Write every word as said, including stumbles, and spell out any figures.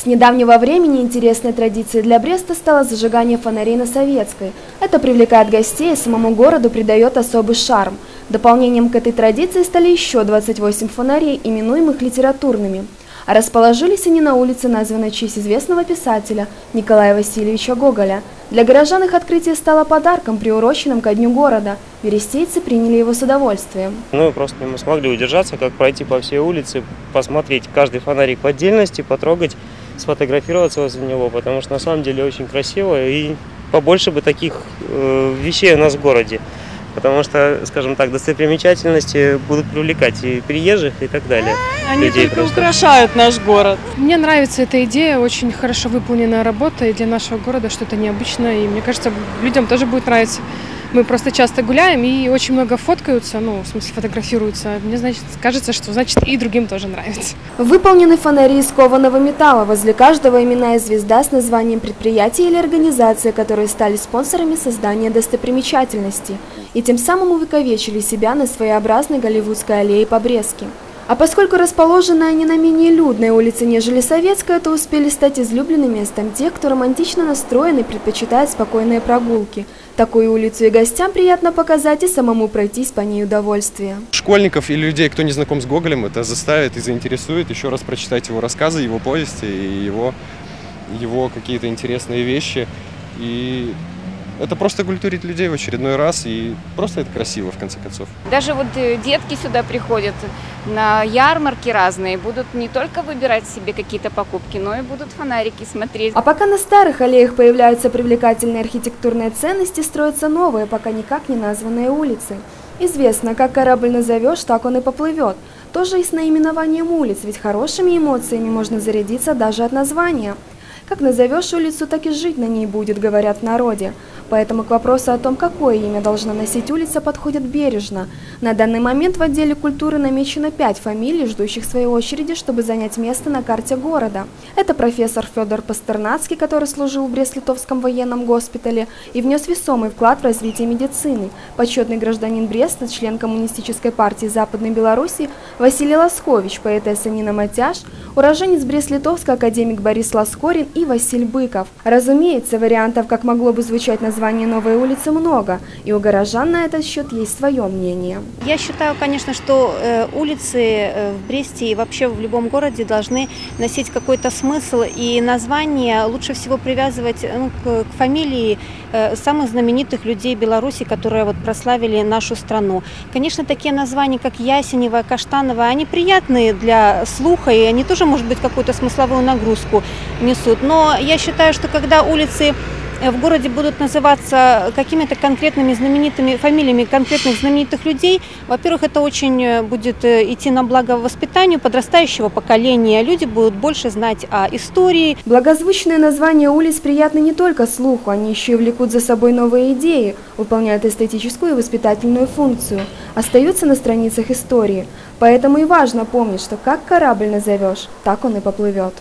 С недавнего времени интересной традицией для Бреста стало зажигание фонарей на Советской. Это привлекает гостей и самому городу придает особый шарм. Дополнением к этой традиции стали еще двадцать восемь фонарей, именуемых литературными. А расположились они на улице, названной в честь известного писателя Николая Васильевича Гоголя. Для горожан их открытие стало подарком, приуроченным ко дню города. Берестейцы приняли его с удовольствием. Ну, просто не смогли удержаться, как пройти по всей улице, посмотреть каждый фонарик в отдельности, потрогать, сфотографироваться возле него, потому что на самом деле очень красиво и побольше бы таких э, вещей у нас в городе. Потому что, скажем так, достопримечательности будут привлекать и приезжих, и так далее. Они людей только просто украшают наш город. Мне нравится эта идея, очень хорошо выполненная работа, и для нашего города что-то необычное. И мне кажется, людям тоже будет нравиться. Мы просто часто гуляем и очень много фоткаются, ну, в смысле фотографируются. Мне, значит, кажется, что, значит, и другим тоже нравится. Выполнены фонари из кованого металла. Возле каждого именная звезда с названием предприятия или организации, которые стали спонсорами создания достопримечательностей. И тем самым увековечили себя на своеобразной голливудской аллее по-брестски. А поскольку расположены они на менее людной улице, нежели Советская, то успели стать излюбленным местом тех, кто романтично настроен и предпочитает спокойные прогулки. Такую улицу и гостям приятно показать, и самому пройтись по ней удовольствие. Школьников или людей, кто не знаком с Гоголем, это заставит и заинтересует еще раз прочитать его рассказы, его повести, и его, его какие-то интересные вещи. И это просто культурит людей в очередной раз, и просто это красиво, в конце концов. Даже вот детки сюда приходят на ярмарки разные, будут не только выбирать себе какие-то покупки, но и будут фонарики смотреть. А пока на старых аллеях появляются привлекательные архитектурные ценности, строятся новые, пока никак не названные улицы. Известно, как корабль назовешь, так он и поплывет. Тоже и с наименованием улиц, ведь хорошими эмоциями можно зарядиться даже от названия. Как назовешь улицу, так и жить на ней будет, говорят в народе. Поэтому к вопросу о том, какое имя должна носить улица, подходят бережно. На данный момент в отделе культуры намечено пять фамилий, ждущих своей очереди, чтобы занять место на карте города. Это профессор Федор Пастернацкий, который служил в Брест-Литовском военном госпитале и внес весомый вклад в развитие медицины. Почетный гражданин Бреста, член Коммунистической партии Западной Белоруссии Василий Ласкович, поэтесса Нина Матяш, уроженец Брест-Литовска академик Борис Ласкорин и Василь Быков. Разумеется, вариантов, как могло бы звучать название новой улицы, много, и у горожан на этот счет есть свое мнение. Я считаю, конечно, что улицы в Бресте и вообще в любом городе должны носить какой-то смысл, и название лучше всего привязывать, ну, к, к фамилии самых знаменитых людей Беларуси, которые вот прославили нашу страну. Конечно, такие названия, как Ясенева, Каштанова, они приятные для слуха, и они тоже, может быть, какую-то смысловую нагрузку несут. Но я считаю, что когда улицы в городе будут называться какими-то конкретными знаменитыми фамилиями конкретных знаменитых людей, во-первых, это очень будет идти на благо воспитанию подрастающего поколения. Люди будут больше знать о истории. Благозвучное название улиц приятно не только слуху, они еще и влекут за собой новые идеи, выполняют эстетическую и воспитательную функцию, остаются на страницах истории. Поэтому и важно помнить, что как корабль назовешь, так он и поплывет.